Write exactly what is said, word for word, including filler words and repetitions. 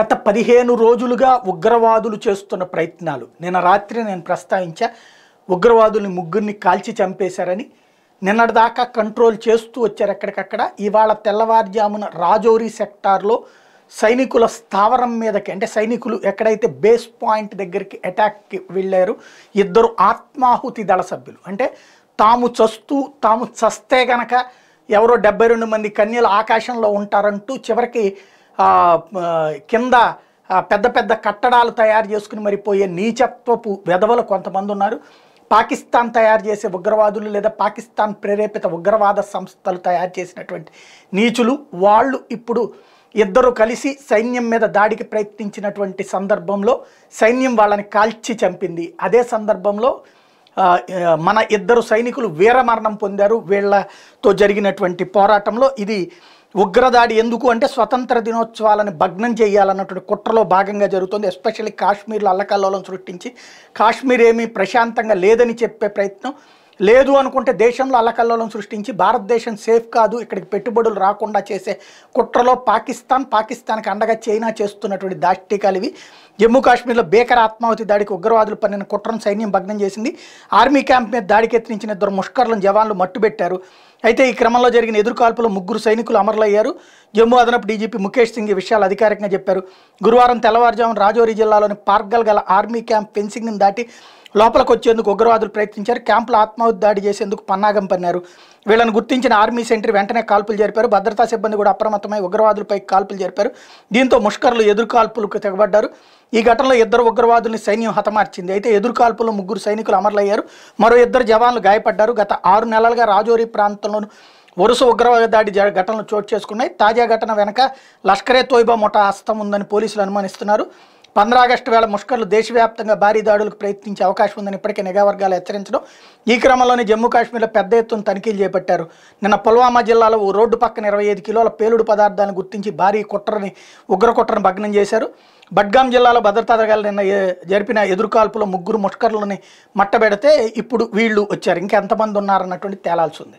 గత పదిహేను రోజులుగా ఉగ్రవాదులు చేస్తున్న ప్రయత్నాలు నిన్న రాత్రి నేను ప్రస్తావించా ఉగ్రవాదుల్ని ముగ్గుర్ని కాల్చి చంపేశారని నిన్నటిదాకా కంట్రోల్ చేస్తూ వచ్చారు ఎక్కడికక్కడ ఇవాళ తెల్లవారుజామున రాజౌరి సెక్టార్లో సైనికుల స్థావరం మీదకి అంటే సైనికులు ఎక్కడైతే బేస్ పాయింట్ దగ్గరికి అటాక్కి వెళ్ళారు ఇద్దరు ఆత్మాహుతి దళ సభ్యులు అంటే తాము చస్తూ తాము చస్తే గనక ఎవరో డెబ్బై రెండు మంది కన్యలు ఆకాశంలో ఉంటారంటూ చివరికి కింద పెద్ద పెద్ద కట్టడాలు తయారు చేసుకుని మరి పోయే నీచత్వపు వెధవలు కొంతమంది ఉన్నారు పాకిస్తాన్ తయారు చేసే ఉగ్రవాదులు లేదా పాకిస్తాన్ ప్రేరేపిత ఉగ్రవాద సంస్థలు తయారు చేసినటువంటి నీచులు వాళ్ళు ఇప్పుడు ఇద్దరు కలిసి సైన్యం మీద దాడికి ప్రయత్నించినటువంటి సందర్భంలో సైన్యం వాళ్ళని కాల్చి చంపింది అదే సందర్భంలో మన ఇద్దరు సైనికులు వీరమరణం పొందారు వీళ్ళతో జరిగినటువంటి పోరాటంలో ఇది ఉగ్రదాడి ఎందుకు అంటే స్వతంత్ర దినోత్సవాలను భగ్నం చేయాలన్నటువంటి కుట్రలో భాగంగా జరుగుతుంది ఎస్పెషల్లీ కాశ్మీర్లో అల్లకల్లోలం సృష్టించి కాశ్మీర్ ఏమీ ప్రశాంతంగా లేదని చెప్పే ప్రయత్నం లేదు అనుకుంటే దేశంలో అల్లకల్లోలం సృష్టించి భారతదేశం సేఫ్ కాదు ఇక్కడికి పెట్టుబడులు రాకుండా చేసే కుట్రలో పాకిస్తాన్ పాకిస్తాన్కి అండగా చైనా చేస్తున్నటువంటి దాష్టికాలు ఇవి జమ్మూ కాశ్మీర్లో భీకర ఆత్మాహుతి దాడికి ఉగ్రవాదులు పన్నిన కుట్రను సైన్యం భగ్నం చేసింది ఆర్మీ క్యాంప్ మీద దాడికి యత్నించిన ఇద్దరు ముష్కర్లను జవాన్లు మట్టుబెట్టారు అయితే ఈ క్రమంలో జరిగిన ఎదురుకాల్పులో ముగ్గురు సైనికులు అమరులయ్యారు జమ్మూ అదనపు డీజీపీ ముఖేష్ సింగ్ ఈ విషయాలు అధికారికంగా చెప్పారు గురువారం తెల్లవారుజామున రాజౌరి జిల్లాలోని పార్గల్ గల ఆర్మీ క్యాంప్ ఫెన్సింగ్ని దాటి లోపలికి వచ్చేందుకు ఉగ్రవాదులు ప్రయత్నించారు క్యాంపులో ఆత్మాహుతి దాడి చేసేందుకు పన్నాగం పన్నారు వీళ్ళను గుర్తించిన ఆర్మీ సెంటర్ వెంటనే కాల్పులు జరిపారు భద్రతా సిబ్బంది కూడా అప్రమత్తమై ఉగ్రవాదులపై కాల్పులు జరిపారు దీంతో ముష్కర్లు ఎదురుకాల్పులకు తెగబడ్డారు ఈ ఘటనలో ఇద్దరు ఉగ్రవాదుల్ని సైన్యం హతమార్చింది అయితే ఎదురుకాల్పులో ముగ్గురు సైనికులు అమరులయ్యారు మరో ఇద్దరు జవాన్లు గాయపడ్డారు గత ఆరు నెలలుగా రాజౌరి ప్రాంతంలోనూ వరుస ఉగ్రవాద దాడి ఘటనలు చోటు చేసుకున్నాయి తాజా ఘటన వెనక లష్కరే తోయిబా ముఠా హస్తం ఉందని పోలీసులు అనుమానిస్తున్నారు పంద్రా ఆగస్టు వేళ ముష్కర్లు దేశవ్యాప్తంగా భారీ దాడులకు ప్రయత్నించే అవకాశం ఉందని ఇప్పటికే నిఘా వర్గాలు హెచ్చరించడం ఈ క్రమంలోనే జమ్మూ కాశ్మీర్లో పెద్ద ఎత్తున తనిఖీలు చేపట్టారు నిన్న పుల్వామా జిల్లాలో ఓ రోడ్డు పక్కన ఇరవై ఐదు కిలోల పేలుడు పదార్థాలను గుర్తించి భారీ కుట్రని ఉగ్ర కుట్రను భగ్నం చేశారు బడ్గాం జిల్లాలో భద్రతా దళాలు నిన్న జరిపిన ఎదురుకాల్పులో ముగ్గురు ముష్కర్లని మట్టబెడితే ఇప్పుడు వీళ్ళు వచ్చారు ఇంకెంతమంది ఉన్నారన్నటువంటి తేలాల్సి ఉంది.